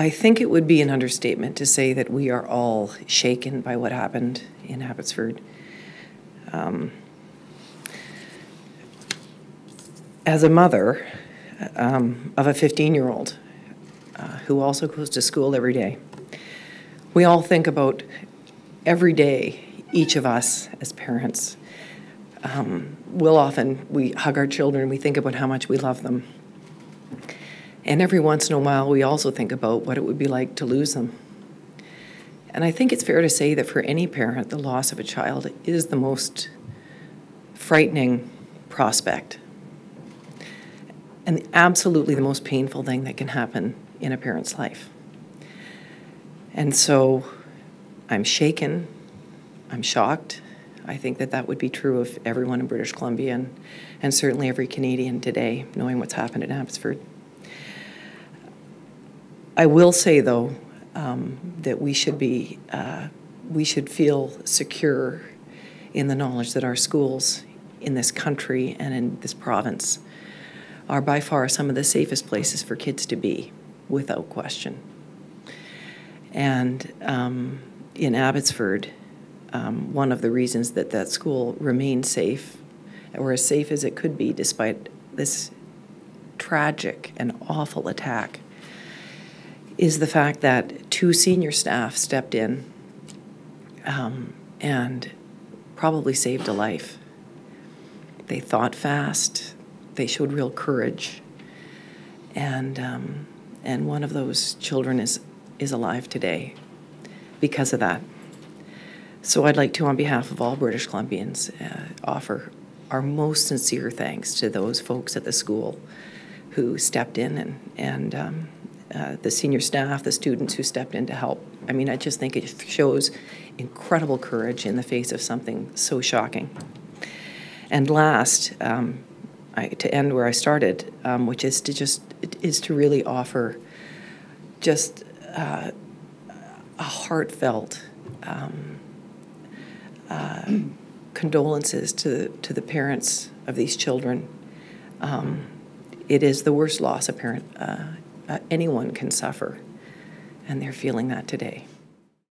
I think it would be an understatement to say that we are all shaken by what happened in Abbotsford. As a mother of a 15-year-old who also goes to school every day, we all think about every day, each of us as parents, we hug our children, we think about how much we love them. And every once in a while, we also think about what it would be like to lose them. And I think it's fair to say that for any parent, the loss of a child is the most frightening prospect and absolutely the most painful thing that can happen in a parent's life. And so I'm shaken, I'm shocked. I think that that would be true of everyone in British Columbia and certainly every Canadian today, knowing what's happened in Abbotsford. I will say, though, that we should feel secure in the knowledge that our schools in this country and in this province are by far some of the safest places for kids to be, without question. And in Abbotsford, one of the reasons that that school remained safe, or as safe as it could be despite this tragic and awful attack, is the fact that two senior staff stepped in and probably saved a life. They thought fast, they showed real courage, and one of those children is alive today because of that. So I'd like to, on behalf of all British Columbians, offer our most sincere thanks to those folks at the school who stepped in and the senior staff, the students who stepped in to help. I mean, I just think it shows incredible courage in the face of something so shocking. And last, to end where I started, which is to really offer just a heartfelt condolences to the parents of these children. It is the worst loss a parent anyone can suffer, and they're feeling that today.